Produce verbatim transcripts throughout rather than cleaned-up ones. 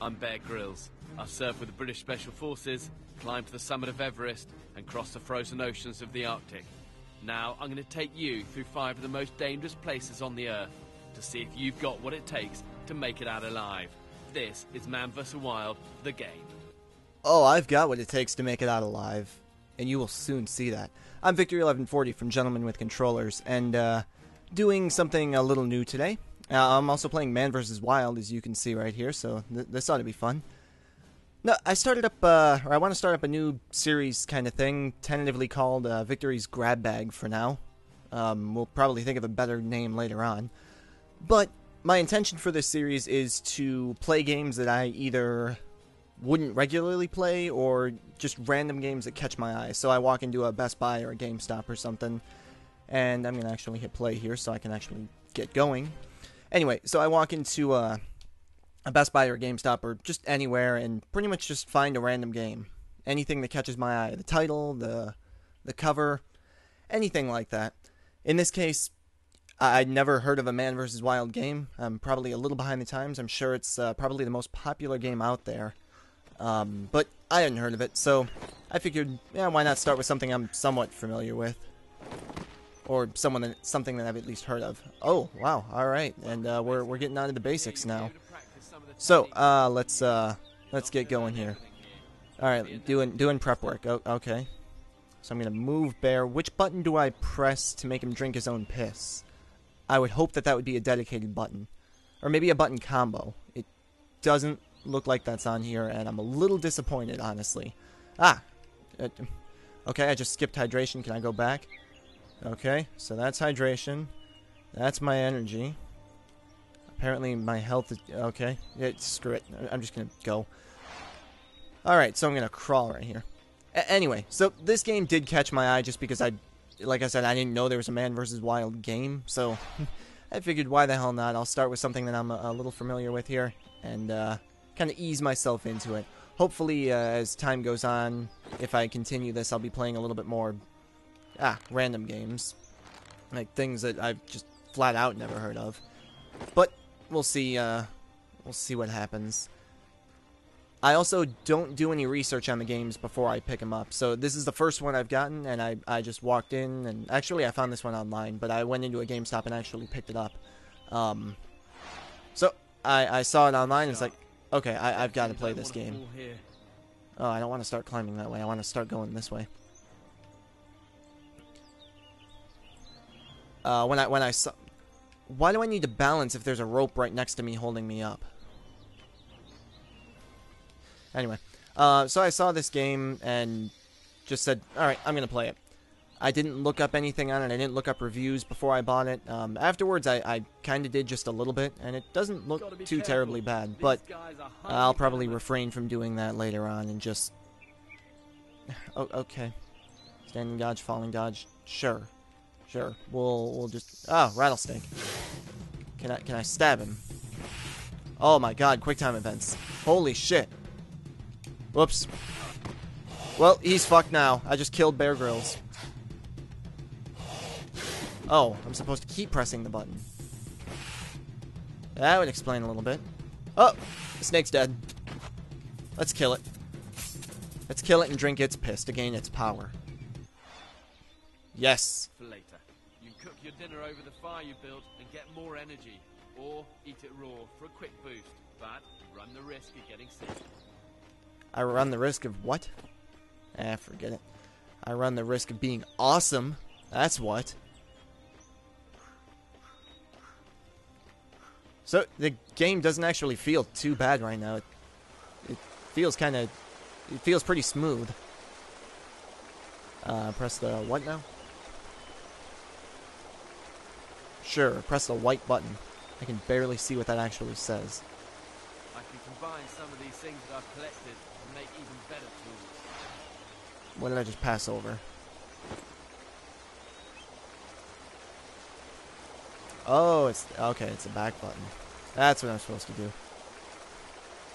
I'm Bear Grylls. I served with the British Special Forces, climbed to the summit of Everest, and crossed the frozen oceans of the Arctic. Now I'm going to take you through five of the most dangerous places on the Earth to see if you've got what it takes to make it out alive. This is Man versus. Wild, the game. Oh, I've got what it takes to make it out alive, and you will soon see that. I'm Victory eleven forty from Gentlemen with Controllers, and uh, doing something a little new today. Uh, I'm also playing Man versus. Wild, as you can see right here, so th this ought to be fun. No, I started up, uh, or I want to start up a new series kind of thing, tentatively called uh, Victory's Grab Bag for now. Um, we'll probably think of a better name later on. But my intention for this series is to play games that I either wouldn't regularly play, or just random games that catch my eye. So I walk into a Best Buy or a GameStop or something, and I'm going to actually hit play here so I can actually get going. Anyway, so I walk into Uh, a Best Buy or GameStop or just anywhere, and pretty much just find a random game. Anything that catches my eye. The title, the the cover, anything like that. In this case, I'd never heard of a Man versus. Wild game. I'm probably a little behind the times. I'm sure it's uh, probably the most popular game out there. Um, but I hadn't heard of it, so I figured, yeah, why not start with something I'm somewhat familiar with. Or someone that, something that I've at least heard of. Oh, wow, alright. And uh, we're, we're getting on to the basics now. So, uh, let's, uh, let's get going here. Alright, doing, doing prep work. Oh, okay. So I'm gonna move Bear. Which button do I press to make him drink his own piss? I would hope that that would be a dedicated button. Or maybe a button combo. It doesn't look like that's on here, and I'm a little disappointed, honestly. Ah! Okay, I just skipped hydration. Can I go back? Okay, so that's hydration. That's my energy. Apparently my health is... okay. Yeah, screw it. I'm just going to go. Alright, so I'm going to crawl right here. A anyway, so this game did catch my eye just because I... like I said, I didn't know there was a Man versus. Wild game, so I figured why the hell not. I'll start with something that I'm a, a little familiar with here and uh, kind of ease myself into it. Hopefully, uh, as time goes on, if I continue this, I'll be playing a little bit more ah, random games. Like things that I've just flat out never heard of. But we'll see, uh, we'll see what happens. I also don't do any research on the games before I pick them up. So this is the first one I've gotten, and I, I just walked in, and actually I found this one online, but I went into a GameStop and actually picked it up. Um, so I, I saw it online, and it's like, okay, I, I've got to play this game. Oh, I don't want to start climbing that way. I want to start going this way. Uh, when I, when I saw... why do I need to balance if there's a rope right next to me holding me up? Anyway, uh, so I saw this game and just said, alright, I'm going to play it. I didn't look up anything on it. I didn't look up reviews before I bought it. Um, afterwards, I, I kind of did just a little bit, and it doesn't look too terribly bad, but I'll probably refrain from doing that later on and just... oh, okay. Standing dodge, falling dodge, sure. Sure, we'll we'll just oh rattlesnake. Can I can I stab him? Oh my God! Quick time events. Holy shit! Whoops. Well, he's fucked now. I just killed Bear Grylls. Oh, I'm supposed to keep pressing the button. That would explain a little bit. Oh, the snake's dead. Let's kill it. Let's kill it and drink its piss to gain its power. Yes. For later. You can cook your dinner over the fire you built and get more energy, or eat it raw for a quick boost, but run the risk of getting sick. I run the risk of what? Ah, forget it. I run the risk of being awesome. That's what. So the game doesn't actually feel too bad right now. It, it feels kind of, it feels pretty smooth. Uh, press the what now? Sure, press the white button. I can barely see what that actually says. I can combine some of these things that I've collected and make even better tools. What did I just pass over? Oh, it's okay, it's a back button. That's what I'm supposed to do.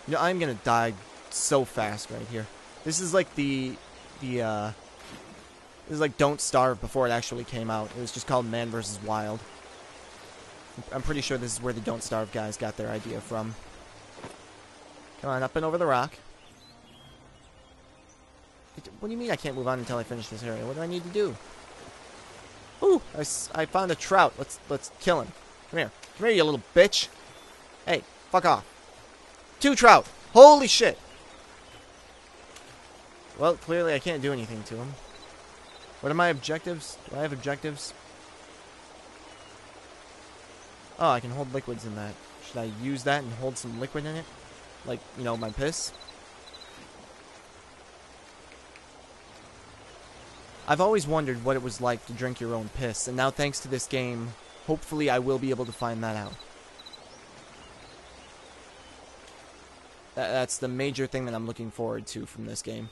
You know, I'm gonna die so fast right here. This is like the the uh this is like Don't Starve before it actually came out. It was just called Man versus. Wild. I'm pretty sure this is where the Don't Starve guys got their idea from. Come on, up and over the rock. What do you mean I can't move on until I finish this area? What do I need to do? Ooh, I, I found a trout. Let's let's kill him. Come here. Come here, you little bitch. Hey, fuck off. Two trout. Holy shit. Well, clearly I can't do anything to him. What are my objectives? Do I have objectives? Oh, I can hold liquids in that. Should I use that and hold some liquid in it? Like, you know, my piss? I've always wondered what it was like to drink your own piss, and now thanks to this game, hopefully I will be able to find that out. That, that's the major thing that I'm looking forward to from this game.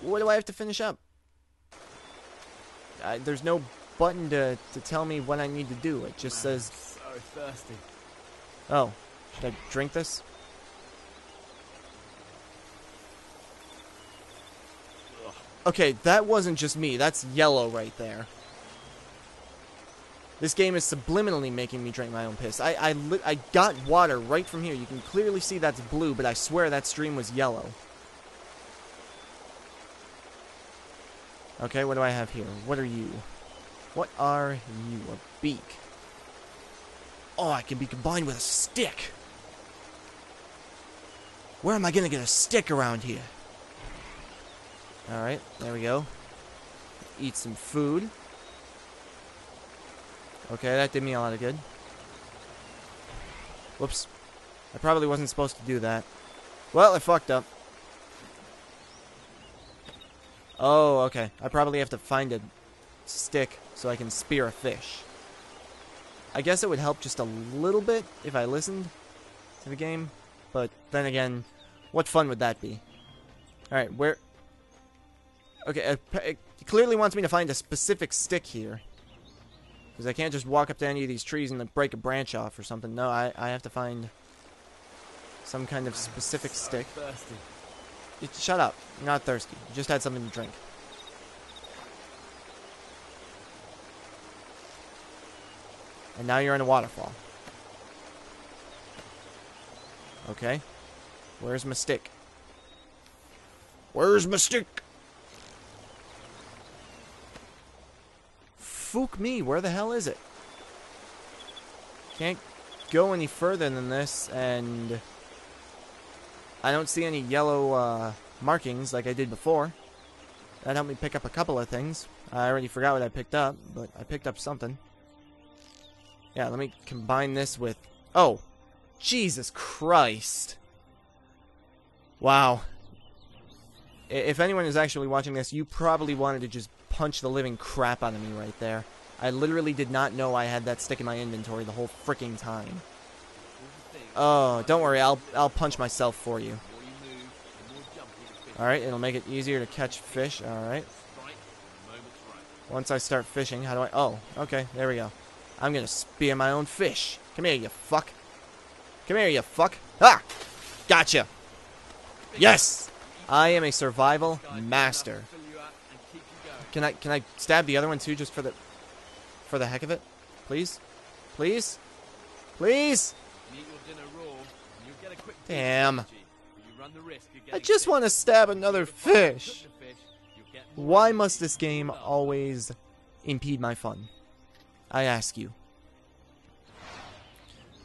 What do I have to finish up? I, there's no button to, to tell me what I need to do. It just Man, says... so thirsty. Oh. Should I drink this? Okay, that wasn't just me. That's yellow right there. This game is subliminally making me drink my own piss. I, I, li I got water right from here. You can clearly see that's blue, but I swear that stream was yellow. Okay, what do I have here? What are you? What are you? A beak. Oh, I can be combined with a stick. Where am I going to get a stick around here? Alright, there we go. Eat some food. Okay, that did me a lot of good. Whoops. I probably wasn't supposed to do that. Well, I fucked up. Oh, okay. I probably have to find a stick so I can spear a fish. I guess it would help just a little bit if I listened to the game. But then again, what fun would that be? Alright, where... Okay, it clearly wants me to find a specific stick here. Because I can't just walk up to any of these trees and like, break a branch off or something. No, I, I have to find some kind of specific so stick. Thirsty. You, shut up. You're not thirsty. You just had something to drink. And now you're in a waterfall. Okay. Where's my stick? Where's my stick? Fook me, where the hell is it? Can't go any further than this, and I don't see any yellow uh, markings like I did before. That helped me pick up a couple of things. I already forgot what I picked up, but I picked up something. Yeah, let me combine this with... Oh! Jesus Christ! Wow. If anyone is actually watching this, you probably wanted to just punch the living crap out of me right there. I literally did not know I had that stick in my inventory the whole freaking time. Oh, don't worry, I'll I'll punch myself for you. Alright, it'll make it easier to catch fish, alright. Once I start fishing, how do I... Oh, okay, there we go. I'm gonna spear my own fish. Come here, you fuck. Come here, you fuck. Ah! Gotcha! Yes! I am a survival master. Can I can I stab the other one too, just for the for the heck of it? Please, please, please! Damn! I just want to stab another fish. Why must this game always impede my fun? I ask you. All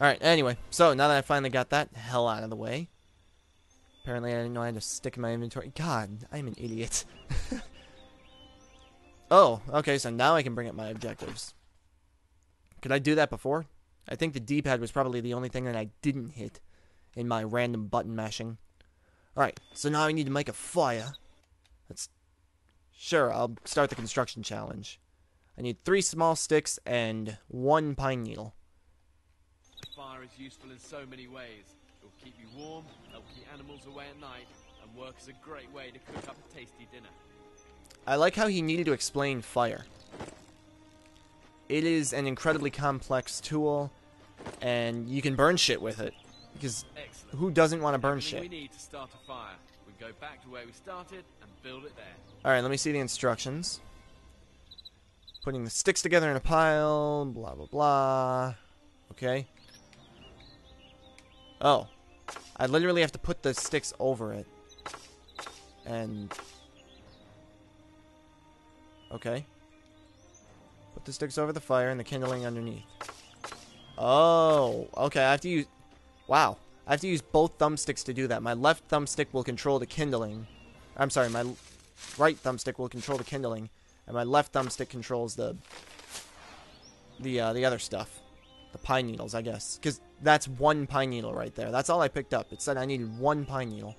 right. Anyway, so now that I finally got that hell out of the way, apparently I didn't know I had a stick in my inventory. God, I'm an idiot. Oh, okay, so now I can bring up my objectives. Could I do that before? I think the D-pad was probably the only thing that I didn't hit in my random button mashing. Alright, so now I need to make a fire. That's... Sure, I'll start the construction challenge. I need three small sticks and one pine needle. Fire is useful in so many ways. It'll keep you warm, it'll keep animals away at night, and work is a great way to cook up a tasty dinner. I like how he needed to explain fire. It is an incredibly complex tool, and you can burn shit with it. Because Excellent. Who doesn't want to burn Everything shit? We need to start a fire. We go back to where we started and build it there. Alright, let me see the instructions. Putting the sticks together in a pile, blah blah blah. Okay. Oh. I literally have to put the sticks over it. And... okay. Put the sticks over the fire and the kindling underneath. Oh, okay, I have to use... wow. I have to use both thumbsticks to do that. My left thumbstick will control the kindling. I'm sorry, my right thumbstick will control the kindling. And my left thumbstick controls the... The, uh, the other stuff. The pine needles, I guess. Because that's one pine needle right there. That's all I picked up. It said I needed one pine needle.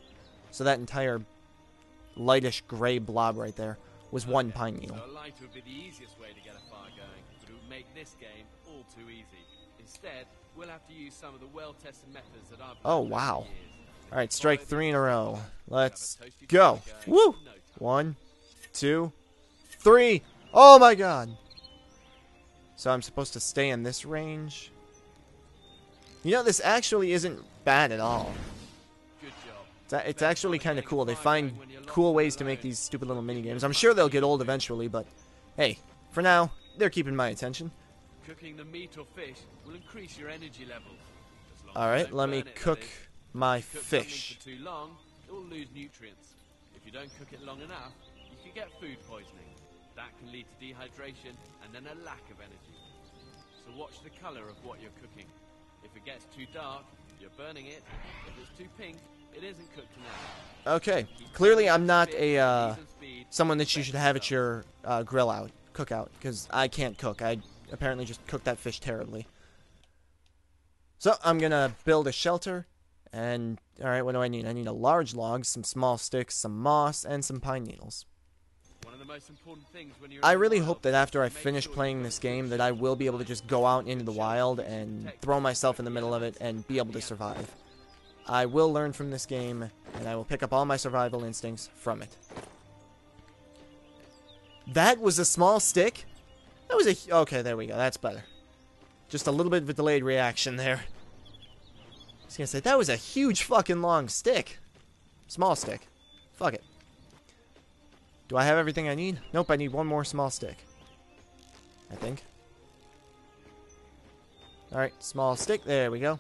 So that entire lightish gray blob right there was okay. One pine needle. So a light would be the easiest way to get a fire going, but it would make this game all too easy. Instead, we'll have to use some of the well-tested methods that I've... oh, wow. All right, strike three in a row. Let's go. Woo! One, two, three. Oh, my God. So I'm supposed to stay in this range. You know, this actually isn't bad at all. Good job. It's, it's actually kind of cool. They find cool ways to make these stupid little mini-games. I'm sure they'll get old eventually, but hey, for now, they're keeping my attention. Cooking the meat or fish will increase your energy level. All right, let me cook my fish. If you cook something for too long, it will lose nutrients. If you don't cook it long enough, you can get food poisoning. That can lead to dehydration and then a lack of energy. So watch the color of what you're cooking. If it gets too dark, you're burning it. If it's too pink, it isn't cooked enough. Okay, clearly I'm not a uh, someone that you should have at your uh, grill out, cookout, because I can't cook. I apparently just cooked that fish terribly. So I'm gonna build a shelter. And all right, what do I need? I need a large log, some small sticks, some moss, and some pine needles. One of the most important things when you're... I really hope that after I finish playing this game that I will be able to just go out into the wild and throw myself in the middle of it and be able to survive. I will learn from this game, and I will pick up all my survival instincts from it. That was a small stick? That was a... okay, there we go. That's better. Just a little bit of a delayed reaction there. I was gonna say, that was a huge fucking long stick. Small stick. Fuck it. Do I have everything I need? Nope, I need one more small stick, I think. Alright, small stick. There we go.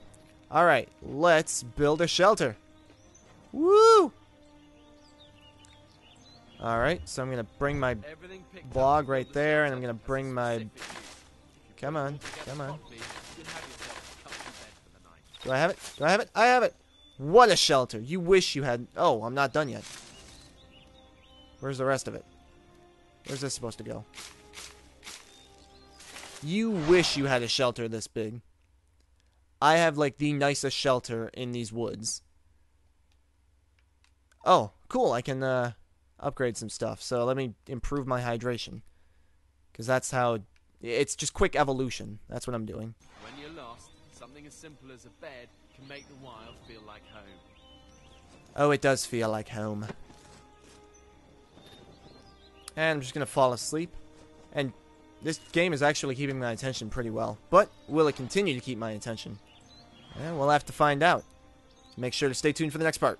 Alright, let's build a shelter. Woo! Alright, so I'm going to bring my log right there, and I'm going to bring my... come on, come on. Do I have it? Do I have it? I have it! What a shelter! You wish you had... oh, I'm not done yet. Where's the rest of it? Where's this supposed to go? You wish you had a shelter this big. I have, like, the nicest shelter in these woods. Oh, cool. I can uh, upgrade some stuff. So let me improve my hydration. Because that's how... it's just quick evolution. That's what I'm doing. When you're lost, something as simple as a bed can make the wild feel like home. Oh, it does feel like home. And I'm just going to fall asleep. And this game is actually keeping my attention pretty well. But will it continue to keep my attention? Eh, we'll have to find out. Make sure to stay tuned for the next part.